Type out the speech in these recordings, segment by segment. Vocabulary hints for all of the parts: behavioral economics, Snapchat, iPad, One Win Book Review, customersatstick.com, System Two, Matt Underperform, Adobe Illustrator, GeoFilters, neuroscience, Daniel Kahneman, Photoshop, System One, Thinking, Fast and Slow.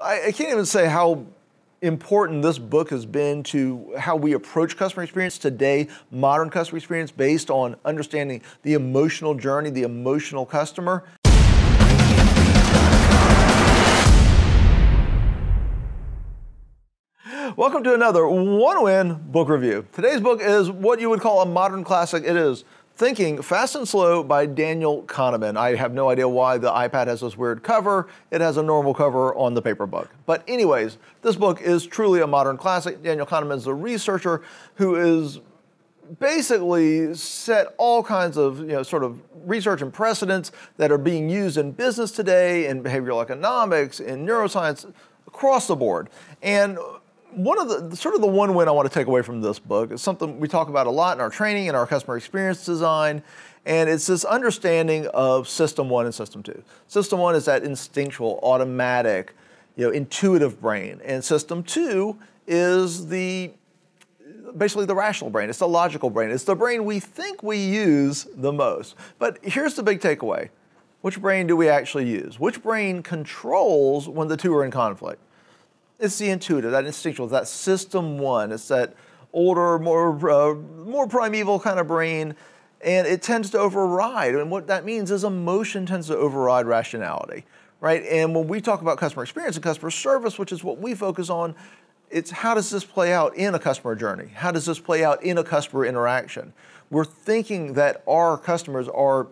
I can't even say how important this book has been to how we approach customer experience today, modern customer experience, based on understanding the emotional journey, the emotional customer. Welcome to another One Win book review. Today's book is what you would call a modern classic. It is Thinking, Fast and Slow by Daniel Kahneman. I have no idea why the iPad has this weird cover. It has a normal cover on the paper book. But anyways, this book is truly a modern classic. Daniel Kahneman is a researcher who is basically set all kinds of sort of research and precedents that are being used in business today, in behavioral economics, in neuroscience, across the board. And one of the one win I want to take away from this book is something we talk about a lot in our training and our customer experience design, and it's this understanding of System One and System Two. System One is that instinctual, automatic, intuitive brain, and System Two is the basically the rational brain. It's the logical brain. It's the brain we think we use the most. But here's the big takeaway: which brain do we actually use? Which brain controls when the two are in conflict? It's the intuitive, that instinctual, that System One. It's that older, more primeval kind of brain, and it tends to override. And what that means is emotion tends to override rationality, right? And when we talk about customer experience and customer service, which is what we focus on, it's how does this play out in a customer journey? How does this play out in a customer interaction? We're thinking that our customers are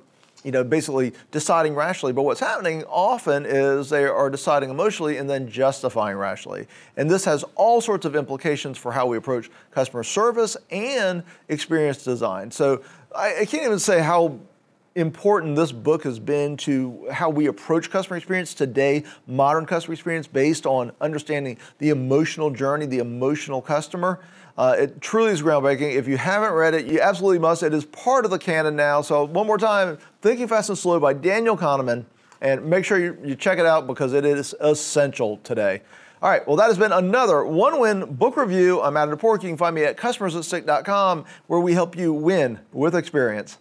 basically deciding rationally, but what's happening often is they are deciding emotionally and then justifying rationally. And this has all sorts of implications for how we approach customer service and experience design. So I can't even say how important this book has been to how we approach customer experience today, modern customer experience, based on understanding the emotional journey, the emotional customer. It truly is groundbreaking. If you haven't read it, you absolutely must. It is part of the canon now. So one more time, Thinking Fast and Slow by Daniel Kahneman, and make sure you check it out because it is essential today. All right, well, that has been another One Win book review. I'm Matt Underperform. You can find me at customersatstick.com, where we help you win with experience.